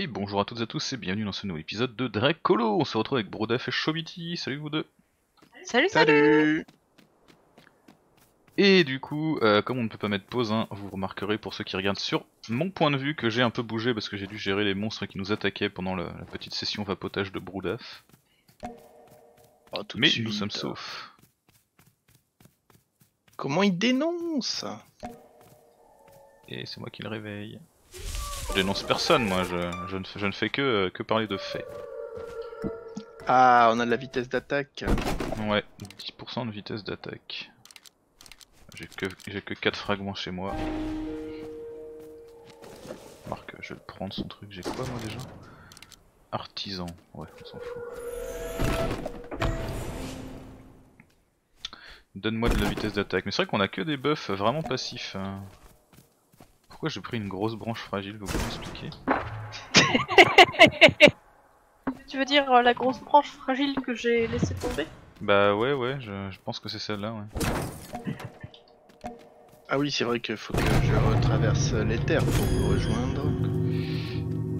Et bonjour à toutes et à tous et bienvenue dans ce nouvel épisode de Dracolo. On se retrouve avec Broudaff et Chobitty, salut vous deux. Salut. Et du coup, comme on ne peut pas mettre pause, vous remarquerez pour ceux qui regardent sur mon point de vue que j'ai un peu bougé parce que j'ai dû gérer les monstres qui nous attaquaient pendant la petite session vapotage de Broudaff. Oh, mais nous sommes saufs. Comment il dénonce? Et c'est moi qui le réveille. Je dénonce personne, moi, je ne fais que parler de faits. Ah, on a de la vitesse d'attaque. Ouais, 10% de vitesse d'attaque. J'ai que 4 fragments chez moi. Marc, je vais le prendre son truc, j'ai quoi moi déjà? Artisan, ouais, on s'en fout. Donne-moi de la vitesse d'attaque, mais c'est vrai qu'on a que des buffs vraiment passifs. Pourquoi j'ai pris une grosse branche fragile, vous pouvez m'expliquer? Tu veux dire la grosse branche fragile que j'ai laissée tomber? Bah ouais, je pense que c'est celle-là, ouais. Ah oui, c'est vrai qu'il faut que je retraverse les terres pour vous rejoindre.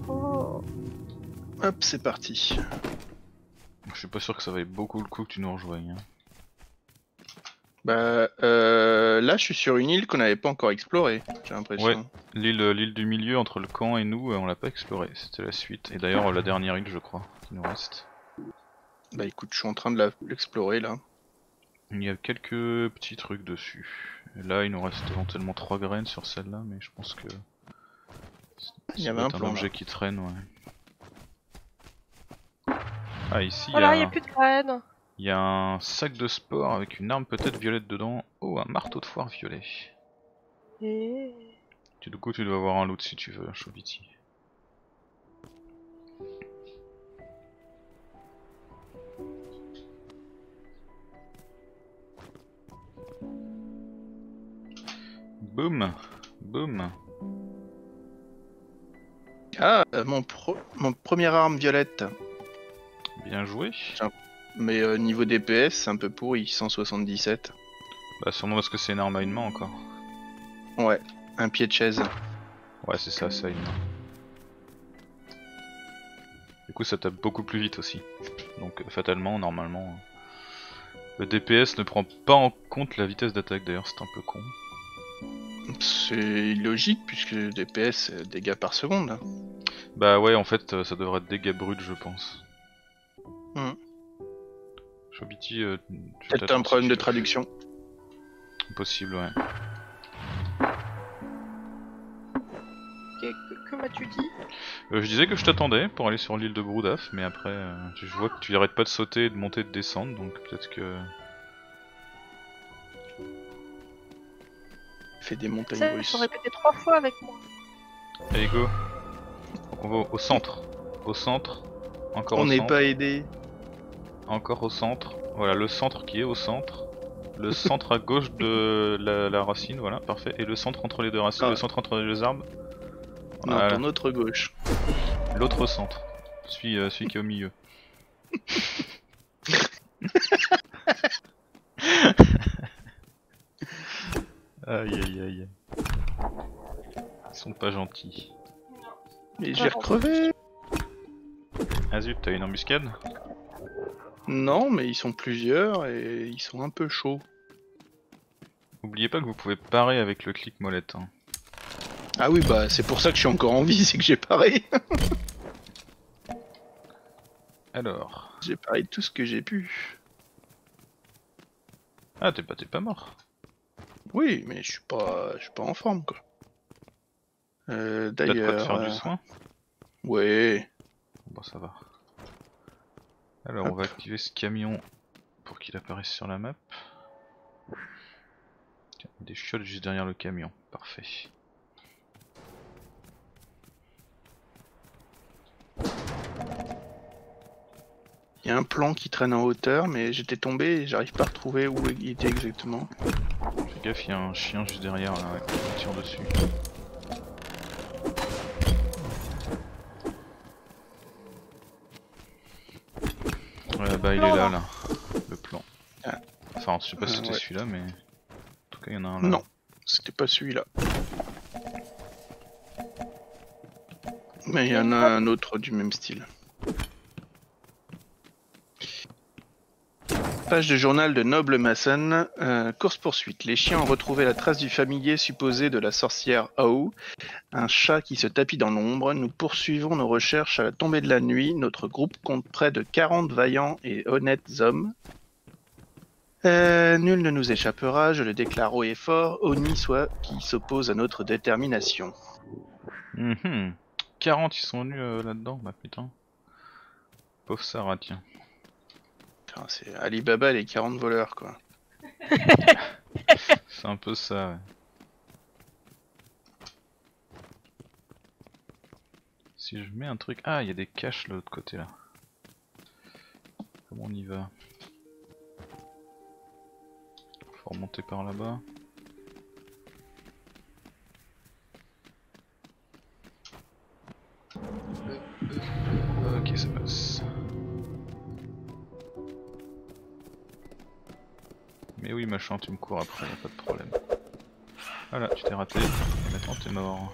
Oh. Hop, c'est parti. Je suis pas sûr que ça vaille beaucoup le coup que tu nous rejoignes. Bah là je suis sur une île qu'on n'avait pas encore explorée, j'ai l'impression. Ouais, l'île du milieu entre le camp et nous, on l'a pas explorée, c'était la suite. Et d'ailleurs la dernière île je crois, qui nous reste. Bah écoute, je suis en train de l'explorer là. Il y a quelques petits trucs dessus. Et là il nous reste éventuellement 3 graines sur celle-là, mais je pense que... Il y avait un plan, objet qui traîne, ouais. Ah ici voilà, il y a plus de graines. Il y a un sac de sport avec une arme peut-être violette dedans. Oh, un marteau de foire violet. Et... Du coup, tu dois avoir un loot si tu veux, Chobitty. Boum, boum. Ah, mon première arme violette. Bien joué. Mais niveau DPS, c'est un peu pourri, 177. Bah sûrement parce que c'est une arme à une main encore. Ouais, un pied de chaise. Ouais c'est ça, ça à une main. Du coup ça tape beaucoup plus vite aussi. Donc fatalement, normalement... Le DPS ne prend pas en compte la vitesse d'attaque d'ailleurs, c'est un peu con. C'est illogique puisque le DPS c'est dégâts par seconde. Bah ouais en fait ça devrait être dégâts bruts je pense. Chobitty, peut-être un problème de traduction. Possible, ouais. Que m'as-tu dit? Je disais que je t'attendais pour aller sur l'île de Broudaff, mais après, je vois que tu n'arrêtes pas de sauter, de monter et de descendre, donc peut-être que... Fais des montagnes russes. Ça, faut répéter 3 fois avec moi. Allez, go. Donc on va au centre. Au centre. Encore au centre. On n'est pas aidé. Encore au centre, voilà le centre qui est au centre, le centre à gauche de la racine, voilà, parfait, et le centre entre les deux racines, ah. Le centre entre les deux arbres. Non, voilà. Ton autre gauche. L'autre centre, celui qui est au milieu. Aïe aïe aïe. Ils sont pas gentils. Mais j'ai recrevé. Ah zut, t'as une embuscade? Non, mais ils sont plusieurs et ils sont un peu chauds. N'oubliez pas que vous pouvez parer avec le clic molette. Ah oui, bah c'est pour ça que je suis encore en vie, c'est que j'ai paré. Alors... J'ai paré tout ce que j'ai pu. Ah, t'es pas mort. Oui, mais je suis pas en forme, quoi. D'ailleurs... T'as de quoi te faire du soin? Ouais. Bon, ça va. Alors hop. On va activer ce camion pour qu'il apparaisse sur la map. Tiens, des chiottes juste derrière le camion, parfait. Il y a un plan qui traîne en hauteur mais j'étais tombé et j'arrive pas à retrouver où il était exactement. Fais gaffe, il y a un chien juste derrière là, ouais, on tire dessus. Bah il est là, là, le plan. Enfin, je sais pas si c'était celui-là, mais... En tout cas, il y en a un là. Non, c'était pas celui-là. Mais il y en a un autre du même style. Page de journal de Noble Mason, course-poursuite. Les chiens ont retrouvé la trace du familier supposé de la sorcière Howe, un chat qui se tapit dans l'ombre. Nous poursuivons nos recherches à la tombée de la nuit. Notre groupe compte près de 40 vaillants et honnêtes hommes. Nul ne nous échappera, je le déclare haut et fort, au ni soit qui s'oppose à notre détermination. 40 ils sont venus là-dedans, bah putain. Pauvre Sarah, tiens. Putain, c'est Alibaba les 40 voleurs quoi. C'est un peu ça, ouais. Si je mets un truc... Ah, il y a des caches de l'autre côté là. Comment on y va ? Remonter par là-bas. Ok, ça passe. Mais oui, machin, tu me cours après, y'a pas de problème. Voilà, tu t'es raté, et maintenant t'es mort.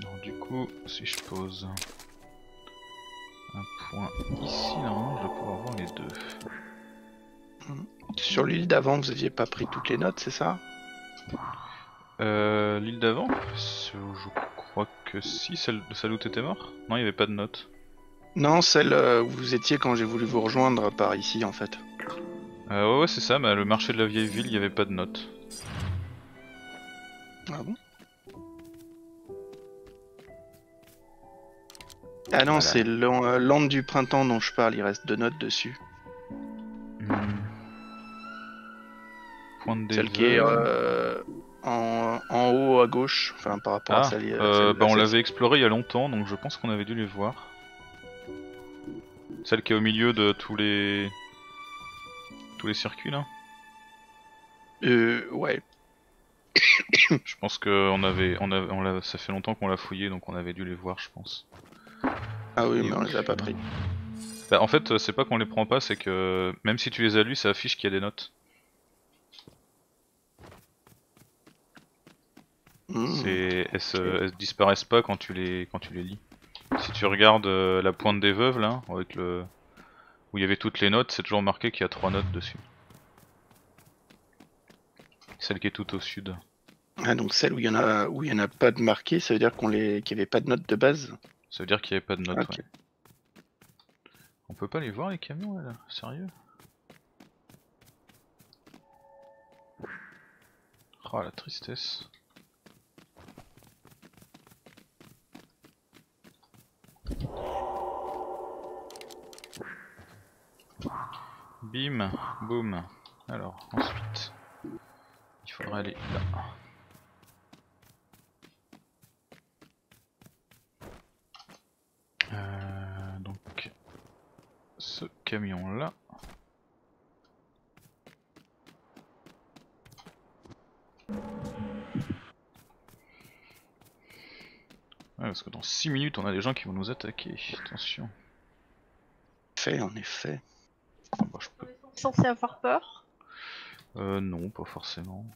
Donc, du coup, si je pose. Un point ici, normalement je vais pouvoir voir les deux. Sur l'île d'avant, vous aviez pas pris toutes les notes, c'est ça? L'île d'avant, je crois que si, celle où t'étais mort? Non, il n'y avait pas de notes. Non, celle où vous étiez quand j'ai voulu vous rejoindre par ici en fait. Ouais, c'est ça, mais le marché de la vieille ville, il n'y avait pas de notes. Ah bon? Ah non, voilà. C'est l'Ande du printemps dont je parle, il reste deux notes dessus. Pointe des celle qui est en haut à gauche, enfin par rapport à celle... bah on l'avait explorée il y a longtemps, donc je pense qu'on avait dû les voir. Celle qui est au milieu de tous les circuits là. Ouais. Je pense que ça fait longtemps qu'on l'a fouillé, donc on avait dû les voir, je pense. Ah oui, mais on les a pas pris. Bah, en fait, c'est pas qu'on les prend pas, c'est que même si tu les as lus, ça affiche qu'il y a des notes. Elles disparaissent pas quand tu les lis. Si tu regardes la pointe des veuves là, avec le où il y avait toutes les notes, c'est toujours marqué qu'il y a 3 notes dessus. Celle qui est tout au sud. Ah donc celle où il y en a pas de marqué, ça veut dire qu'il n'y avait pas de notes de base. Ça veut dire qu'il n'y avait pas de notes, okay. Ouais. On peut pas les voir les camions là, sérieux? Oh la tristesse. Bim, boum. Alors, ensuite, il faudrait aller là. Donc ce camion là, parce que dans 6 minutes on a des gens qui vont nous attaquer, attention. En effet. Oh, bah, on est censé avoir peur? Non, pas forcément.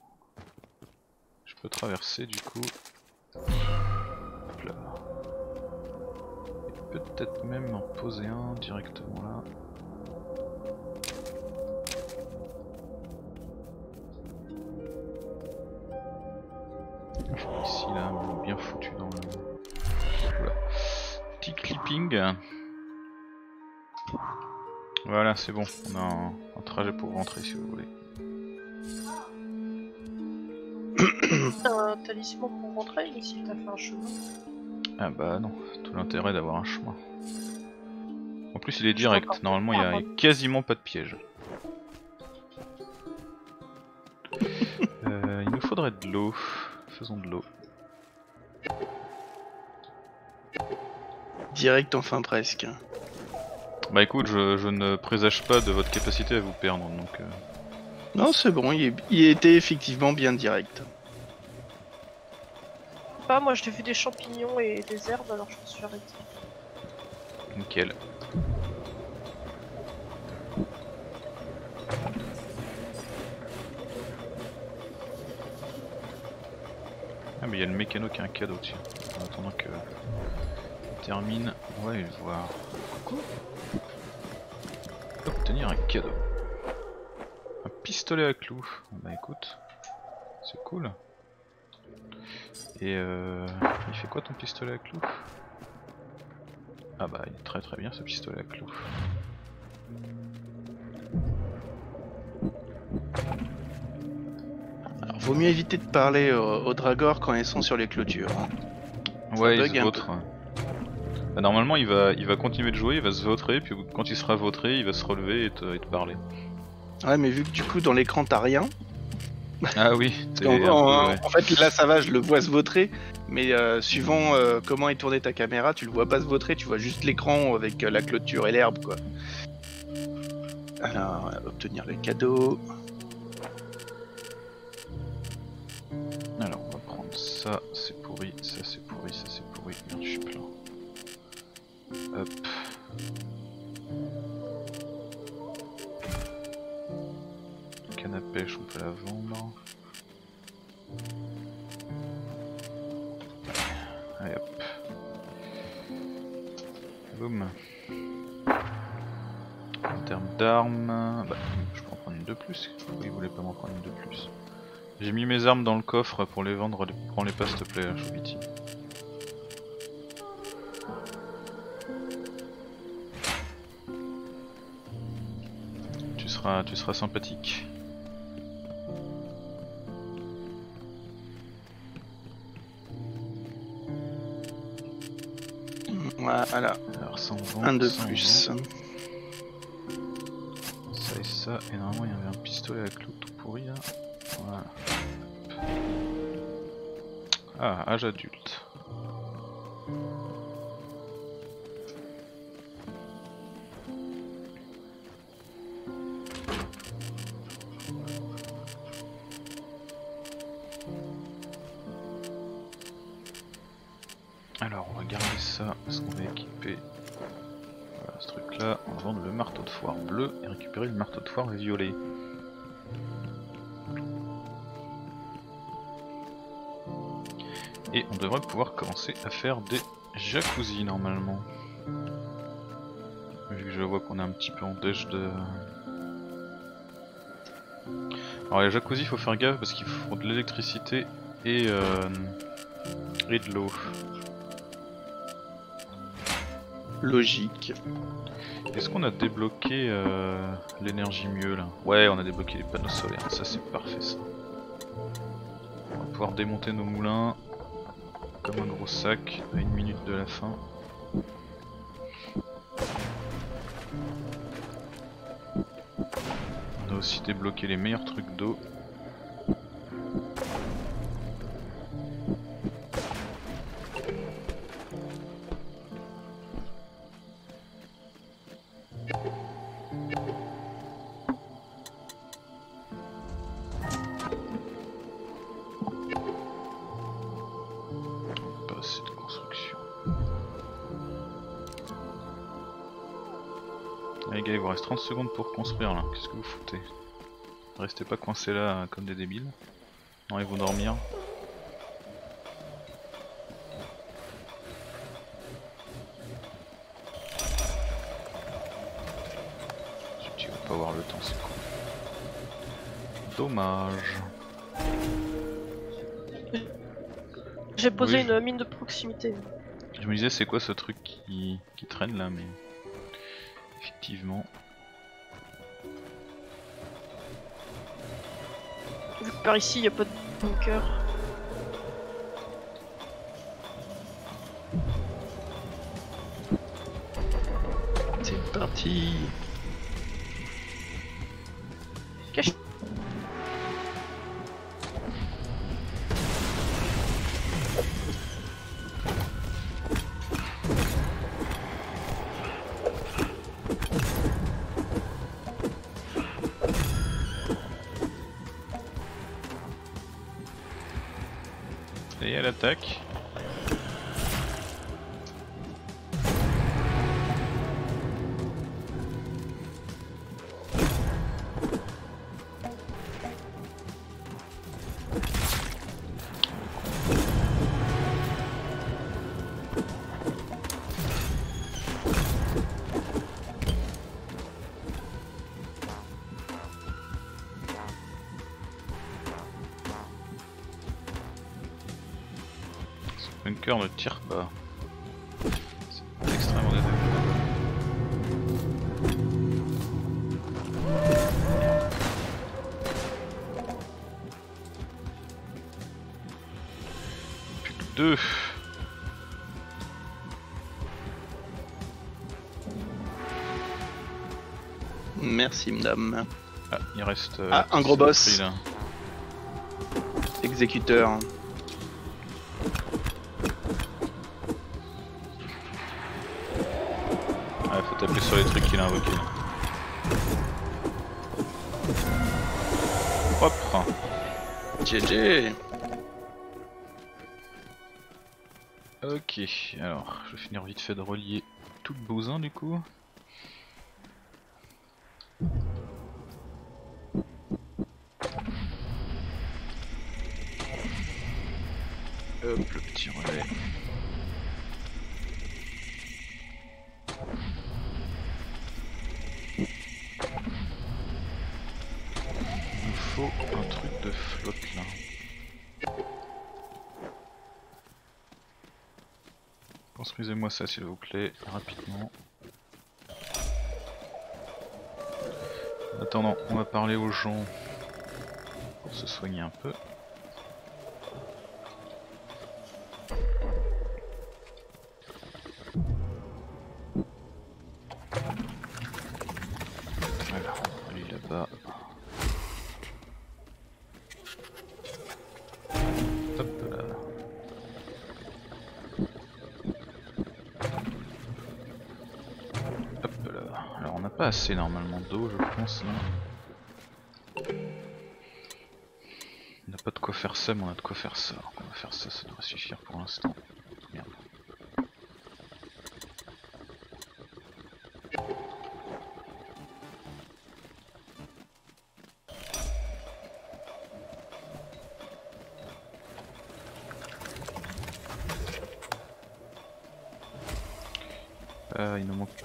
Je peux traverser du coup. Hop là. Peut-être même en poser un directement là. Ici là, bien foutu dans le... Oula. Petit clipping. Voilà, c'est bon. On a un trajet pour rentrer si vous voulez. Un talisman pour rentrer, mais si t'as fait un chemin. Ah bah non, tout l'intérêt d'avoir un chemin. En plus il est direct, normalement il y a quasiment pas de piège. Il nous faudrait de l'eau, faisons de l'eau. Direct enfin presque. Bah écoute, je ne présage pas de votre capacité à vous perdre donc... Non c'est bon, il était effectivement bien direct. Pas, moi j'ai vu des champignons et des herbes alors je me suis arrêté. Nickel. Ah mais il y a le mécano qui a un cadeau dessus. En attendant que termine, on va aller voir. Coucou. Obtenir un cadeau. Un pistolet à clous. Bah écoute, c'est cool. Et il fait quoi ton pistolet à clous? Ah bah il est très très bien ce pistolet à clous. Alors, vaut mieux éviter de parler aux dragors quand ils sont sur les clôtures. Hein. Ouais, ils se vautrent. Bah, normalement il va continuer de jouer, il va se vautrer, puis quand il sera vautré, il va se relever et te parler. Ouais mais vu que du coup dans l'écran t'as rien. Ah oui, en fait là ça va, je le vois se vautrer, mais suivant comment est tournée ta caméra, tu le vois pas se vautrer, tu vois juste l'écran avec la clôture et l'herbe quoi. Alors, obtenir le cadeau. Alors on va prendre ça, c'est pourri, ça c'est pourri, ça c'est pourri, merde je suis plein. Hop. Canne à pêche, on peut la vendre. Allez hop. Boum. En termes d'armes, bah, je peux en prendre une de plus. Pourquoi il voulait pas m'en prendre une de plus? J'ai mis mes armes dans le coffre pour les vendre. Prends-les pas s'il te plaît, Chobitty. Tu seras sympathique. Voilà. Alors 120, un de 120. Plus. Ça et ça. Et normalement il y avait un pistolet à clous tout pourri là. Voilà. Ah, âge adulte. Alors on va garder ça parce qu'on est équipé. Voilà ce truc là, on va vendre le marteau de foire bleu et récupérer le marteau de foire violet. Et on devrait pouvoir commencer à faire des jacuzzi normalement. Vu que je vois qu'on est un petit peu en dèche de... Alors les jacuzzi faut faire gaffe parce qu'ils font de l'électricité et de l'eau. Logique. Est-ce qu'on a débloqué l'énergie mieux là? Ouais, on a débloqué les panneaux solaires, ça c'est parfait ça. On va pouvoir démonter nos moulins comme un gros sac à 1 minute de la fin. On a aussi débloqué les meilleurs trucs d'eau. Il vous reste 30 secondes pour construire là, qu'est-ce que vous foutez? Restez pas coincés là comme des débiles. Non, ils vont dormir. Tu vas pas avoir le temps, c'est cool. Dommage. J'ai posé une mine de proximité. Je me disais c'est quoi ce truc qui traîne là, mais... Effectivement. Vu que par ici il n'y a pas de bunker. C'est parti. Cache. Et à l'attaque. bunker ne tire pas. C'est extrêmement dangereux. Plus que deux. Merci madame. Ah, il reste un gros boss. Exécuteur. Ah, faut taper sur les trucs qu'il a invoqués. Propre. GG. Ok, alors je vais finir vite fait de relier tout le bousin du coup. Hop, le petit relais. Il nous faut un truc de flotte là. Construisez-moi ça s'il vous plaît, rapidement. En attendant, on va parler aux gens pour se soigner un peu. C'est normalement d'eau je pense là. On n'a pas de quoi faire ça mais on a de quoi faire ça. Alors on va faire ça, ça devrait suffire pour l'instant. Merde.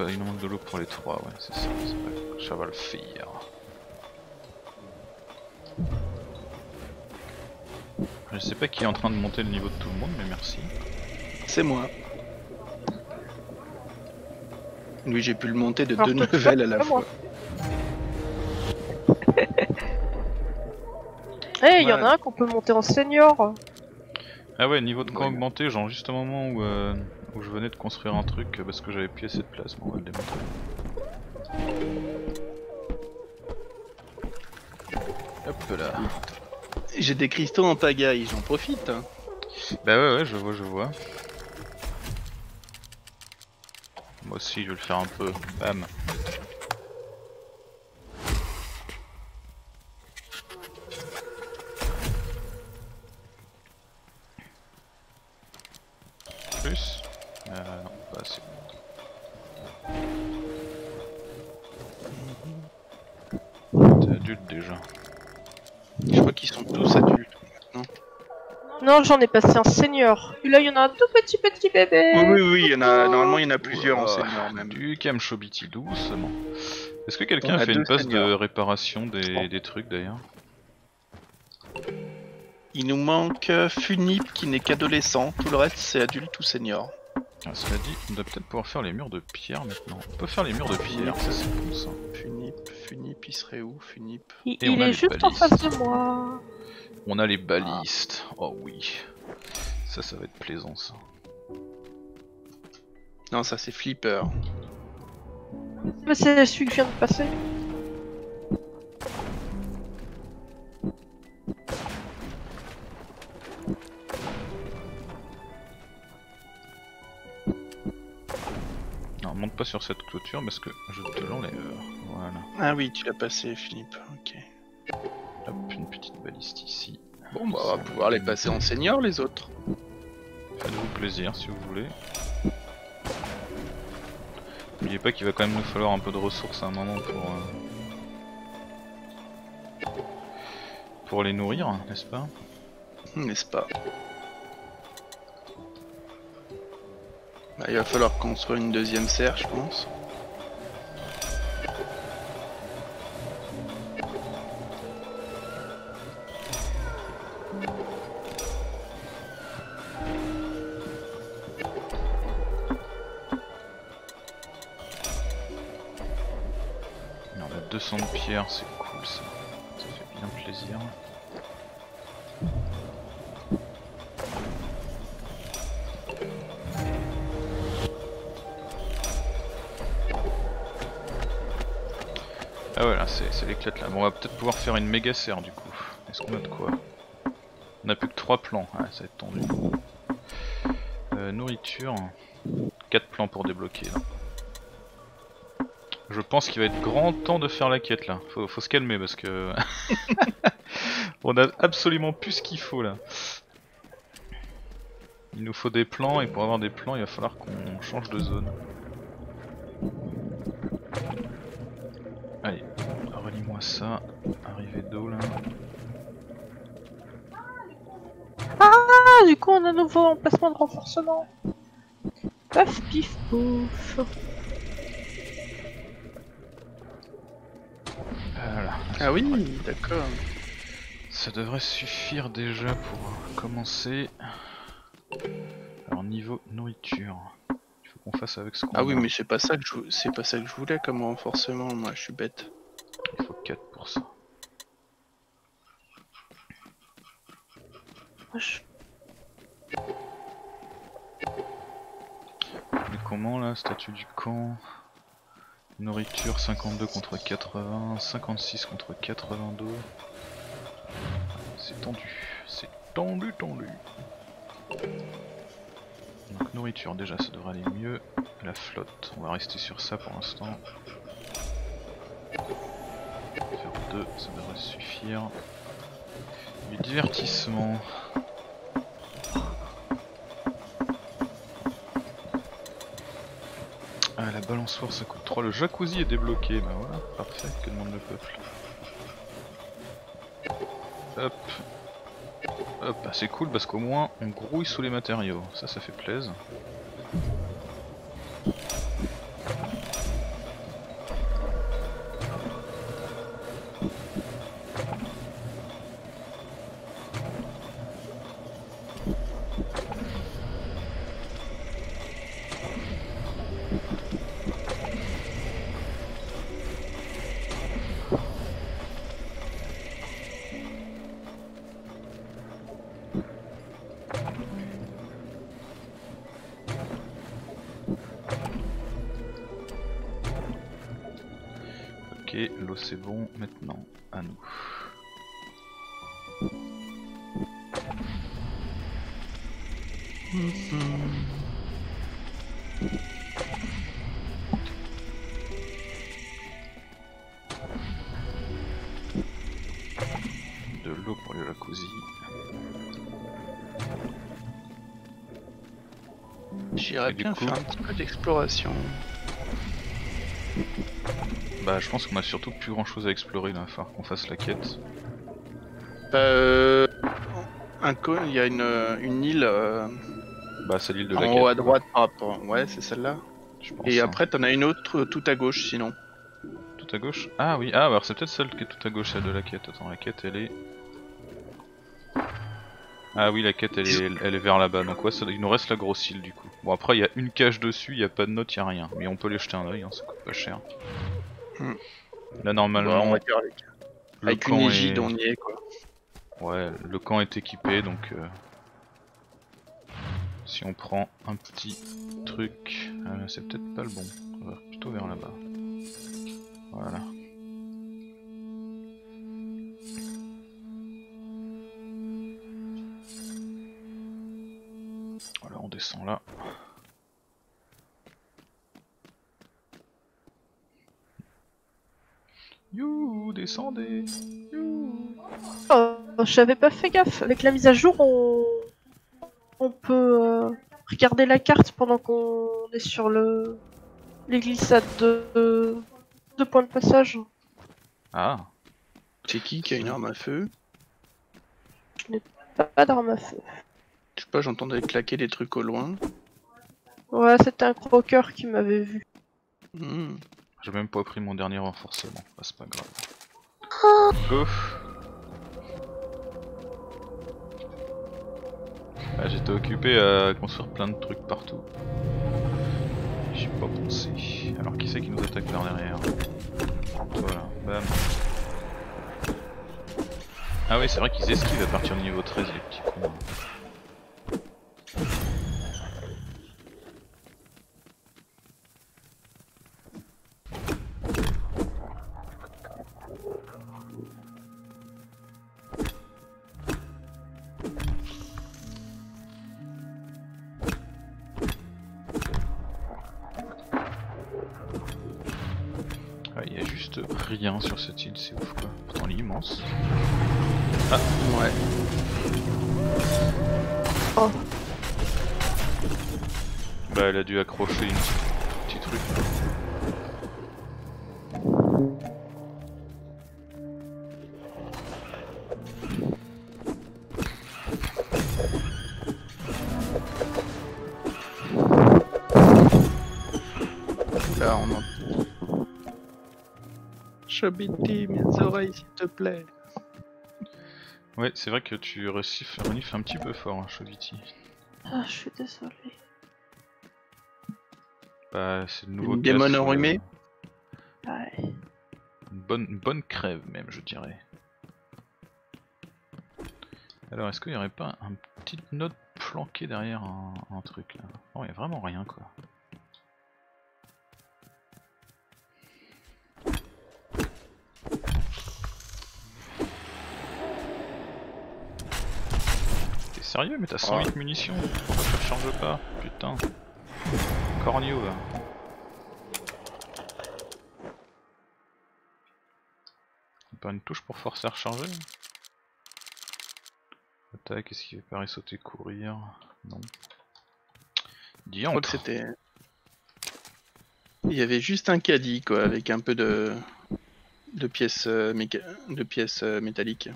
Il nous manque de l'eau pour les trois, ouais, c'est ça, ça va le faire. Je sais pas qui est en train de monter le niveau de tout le monde, mais merci. C'est moi. Oui, j'ai pu le monter de deux nouvelles à la fois. Eh, hey, il y en a un qu'on peut monter en senior. Ah ouais, niveau de camp augmenté, genre juste au moment où je venais de construire un truc parce que j'avais plus assez de place, mais on va le démontrer. Hop là. J'ai des cristaux en pagaille, j'en profite. Bah ouais, je vois, je vois. Moi aussi, je vais le faire un peu. Bam. J'en ai passé un senior. Et là, il y en a un tout petit bébé. Oui, il y en a. Normalement, il y en a plusieurs en senior même. Du calme, Chobitty, doucement. Est-ce que quelqu'un a fait une passe de réparation des trucs d'ailleurs? Il nous manque Funip qui n'est qu'adolescent. Tout le reste, c'est adulte ou senior. Ah, cela dit, on doit peut-être pouvoir faire les murs de pierre maintenant. On peut faire les murs de pierre, ça c'est bon ça. Funip, il serait où Funip? Il est juste en face de moi. On a les balistes, oh oui, ça va être plaisant ça. Non ça c'est flipper. Mais c'est celui que je viens de passer. Non monte pas sur cette clôture parce que je te l'enlève, voilà. Ah oui tu l'as passé Philippe, ok. Hop, une petite baliste ici. Bon bah on va pouvoir les passer en senior les autres. Faites-vous plaisir si vous voulez. N'oubliez pas qu'il va quand même nous falloir un peu de ressources à un moment pour les nourrir, n'est-ce pas? N'est-ce pas? Bah, il va falloir construire une deuxième serre je pense. 200 de pierre, c'est cool ça. Ça fait bien plaisir. Ah voilà, c'est l'éclat là. Bon, on va peut-être pouvoir faire une méga serre du coup. Est-ce qu'on a de quoi? On a plus que 3 plans. Ah, ça va être tendu. Nourriture. 4 plans pour débloquer là. Je pense qu'il va être grand temps de faire la quête là. Faut se calmer parce que. On a absolument plus ce qu'il faut là. Il nous faut des plans et pour avoir des plans, il va falloir qu'on change de zone. Allez, relis-moi ça. Arrivée d'eau là. Ah, du coup, on a un nouveau emplacement de renforcement. Paf, pif, pouf. Voilà. Ah oui, d'accord. Ça devrait suffire déjà pour commencer. Alors niveau nourriture, il faut qu'on fasse avec ce qu'on a. Ah oui, mais c'est pas ça que je voulais comme renforcement, moi je suis bête. Il faut 4 pour ça. Mais comment là, statut du camp? Nourriture 52 contre 80, 56 contre 82. C'est tendu, tendu. Donc nourriture déjà, ça devrait aller mieux. La flotte, on va rester sur ça pour l'instant. Faire 2, ça devrait suffire. Du divertissement. Ah, la balançoire ça coûte 3, le jacuzzi est débloqué, bah voilà, parfait, que demande le peuple. Hop, hop, bah, c'est cool parce qu'au moins on grouille sous les matériaux, ça fait plaisir. L'eau c'est bon, maintenant à nous. De l'eau pour le jacuzzi. J'irais bien faire un petit peu d'exploration. Bah, je pense qu'on a surtout plus grand chose à explorer là, il va falloir qu'on fasse la quête. Il y a une île. Bah, c'est l'île de la quête. En haut à droite par rapport. Ouais, c'est celle-là. Et après, t'en as une autre tout à gauche sinon. Tout à gauche? Ah oui, ah, alors c'est peut-être celle qui est tout à gauche, celle de la quête. Attends, la quête elle est. Ah oui, la quête elle est vers là-bas. Donc, ouais, il nous reste la grosse île du coup. Bon, après, il y a une cage dessus, il y a pas de note, il y a rien. Mais on peut les jeter un oeil, hein, ça coûte pas cher. Là normalement on va dire avec une égide on y est quoi. Ouais, le camp est équipé donc si on prend un petit truc, c'est peut-être pas le bon, on va plutôt vers là-bas. Voilà. Voilà, on descend là. Youhou, descendez! Youhou! Oh, j'avais pas fait gaffe! Avec la mise à jour, on peut regarder la carte pendant qu'on est sur les glissades de points de passage. Ah! C'est qui a une arme à feu? Je n'ai pas d'arme à feu. Je sais pas, j'entendais claquer des trucs au loin. Ouais, c'était un croqueur qui m'avait vu. Mmh. J'ai même pas pris mon dernier renforcement, bah, c'est pas grave. Go. Ah, j'étais occupé à construire plein de trucs partout. J'ai pas pensé. Alors qui c'est qui nous attaque par derrière? Voilà. Bam. Ah oui, c'est vrai qu'ils esquivent à partir du niveau 13, les petits cons. Rien sur cette île, c'est ouf quoi. Pourtant elle est immense. Ah ouais. Oh. Bah elle a dû accrocher un petit truc. Là on entend. Chobitty, mes oreilles s'il te plaît. Ouais, c'est vrai que tu renifles un petit peu fort, hein, Chobitty. Ah, je suis désolé. Bah, c'est le nouveau gaz. Démon enrhumé. Ouais. Une bonne crève, même, je dirais. Alors, est-ce qu'il n'y aurait pas une petite note planquée derrière un truc là? Non, il n'y a vraiment rien quoi. Sérieux, mais t'as 108 munitions, pourquoi tu recharges pas? Putain. Corneau là. Y'a pas une touche pour forcer à recharger? Attaque, est-ce qu'il va paraître sauter, courir? Non. Diantre. Je crois que c'était... Il y avait juste un caddie quoi, avec un peu de pièces, métalliques.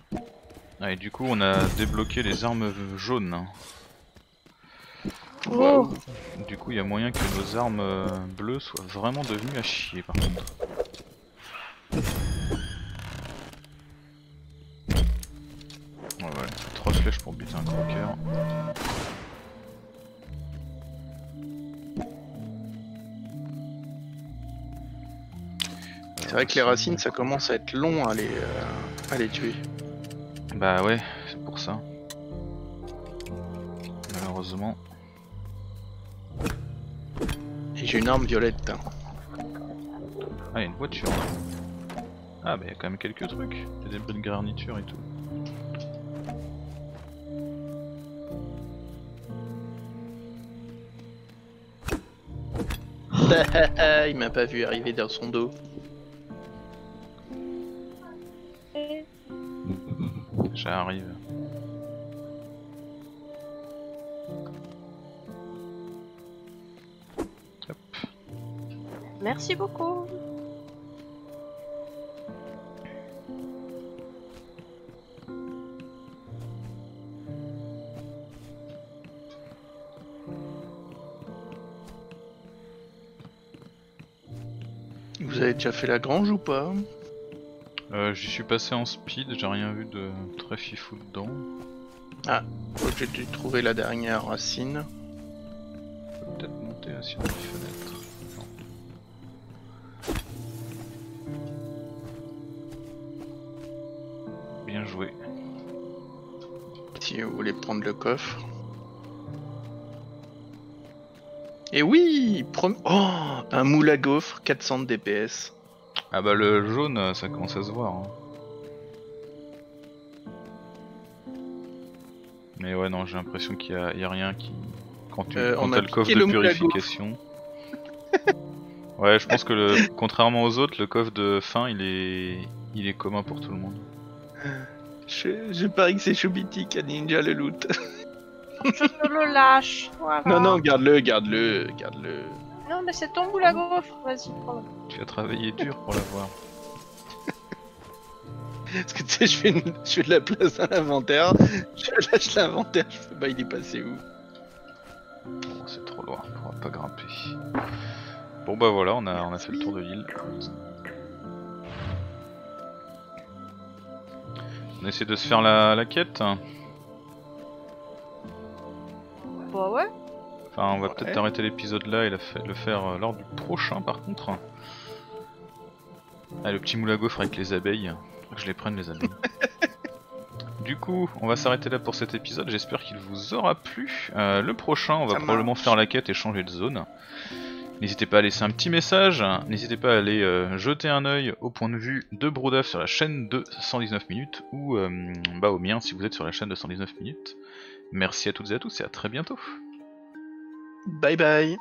Ah, et du coup on a débloqué les armes jaunes. Oh. Du coup il y a moyen que nos armes bleues soient vraiment devenues à chier par contre. Ouais, voilà, 3 flèches pour buter un croqueur. C'est vrai que les racines ça commence à être long à les tuer. Bah ouais, c'est pour ça. Malheureusement. Et j'ai une arme violette. Ah, y'a une voiture. Ah, bah y'a quand même quelques trucs. Des débris de garniture et tout. Il m'a pas vu arriver dans son dos. J'arrive. Hop. Merci beaucoup. Vous avez déjà fait la grange ou pas ? J'y suis passé en speed, j'ai rien vu de très fifou dedans. Ah, faut que j'ai dû trouver la dernière racine. Faut peut-être monter sur les fenêtres. Non. Bien joué. Si vous voulez prendre le coffre. Et oui, oh, un moule à gaufre, 400 de DPS. Ah bah le jaune ça commence à se voir hein. Mais ouais non j'ai l'impression qu'il y a rien qui... Quand tu as le coffre de purification... Ouais je pense que contrairement aux autres le coffre de fin il est commun pour tout le monde. Je parie que c'est Chobitty qui a ninja le loot. Je te le lâche voilà. Non garde-le. Non mais c'est ton boule à gaufre, vas-y prends. Tu as travaillé dur pour l'avoir. Parce que tu sais je fais de la place dans l'inventaire, je lâche l'inventaire, je fais bah il est passé où? Bon c'est trop loin, on pourra pas grimper. Bon bah voilà on a fait le tour de l'île. On essaie de se faire la quête hein. Bah ouais. Enfin, on va peut-être arrêter l'épisode là et le faire lors du prochain par contre. Ah, le petit moule à gaufre avec les abeilles. Je les prenne, les abeilles. Du coup, on va s'arrêter là pour cet épisode. J'espère qu'il vous aura plu. Le prochain, on va probablement faire la quête et changer de zone. N'hésitez pas à laisser un petit message. N'hésitez pas à aller jeter un œil au point de vue de Broudaff sur la chaîne de 119 minutes. Ou au mien si vous êtes sur la chaîne de 119 minutes. Merci à toutes et à tous et à très bientôt. Bye bye.